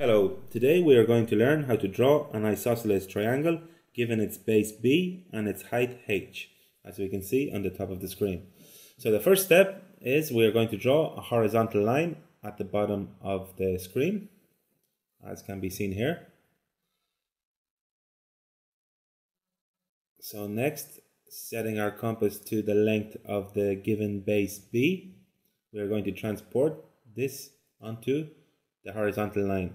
Hello, today we are going to learn how to draw an isosceles triangle given its base B and its height H, as we can see on the top of the screen. So the first step is we are going to draw a horizontal line at the bottom of the screen, as can be seen here. So next, setting our compass to the length of the given base B, we are going to transport this onto the horizontal line.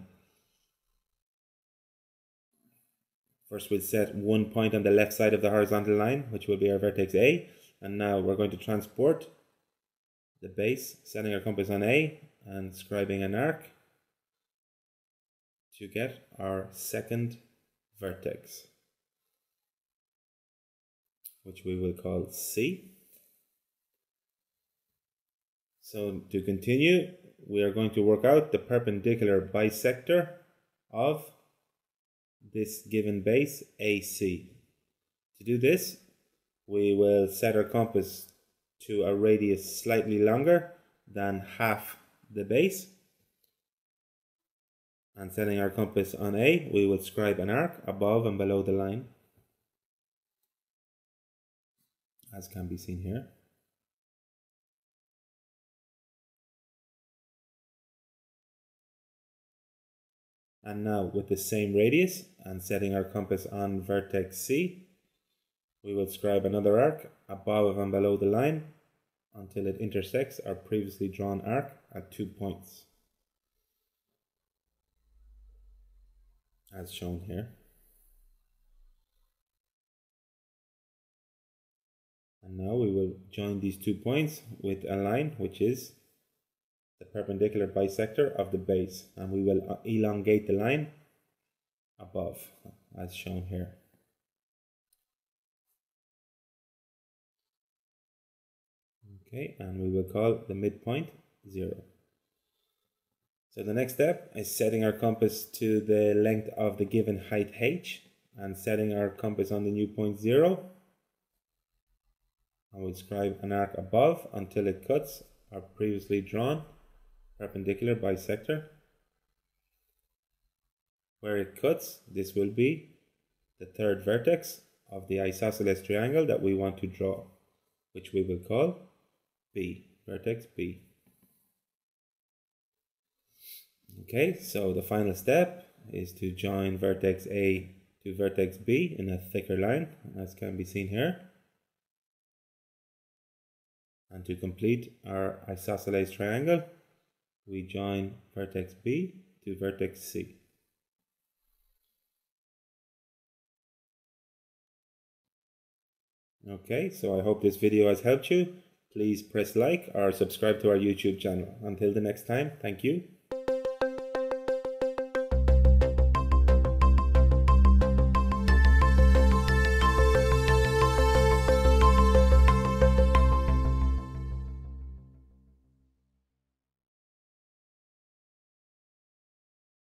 First we'll set one point on the left side of the horizontal line, which will be our vertex A, and now we're going to transport the base, setting our compass on A and scribing an arc to get our second vertex, which we will call C. So to continue, we are going to work out the perpendicular bisector of this given base AC. To do this, we will set our compass to a radius slightly longer than half the base, and setting our compass on A, we will scribe an arc above and below the line, as can be seen here. And now with the same radius and setting our compass on vertex C, we will scribe another arc above and below the line until it intersects our previously drawn arc at 2 points, as shown here. And now we will join these 2 points with a line which is the perpendicular bisector of the base, and we will elongate the line above, as shown here. Okay, and we will call the midpoint 0. So the next step is setting our compass to the length of the given height H and setting our compass on the new point 0, and we'll scribe an arc above until it cuts our previously drawn perpendicular bisector. Where it cuts, this will be the third vertex of the isosceles triangle that we want to draw, which we will call B, vertex B. Okay, so the final step is to join vertex A to vertex B in a thicker line, as can be seen here, and to complete our isosceles triangle, we join vertex B to vertex C. Okay, so I hope this video has helped you. Please press like or subscribe to our YouTube channel. Until the next time, thank you.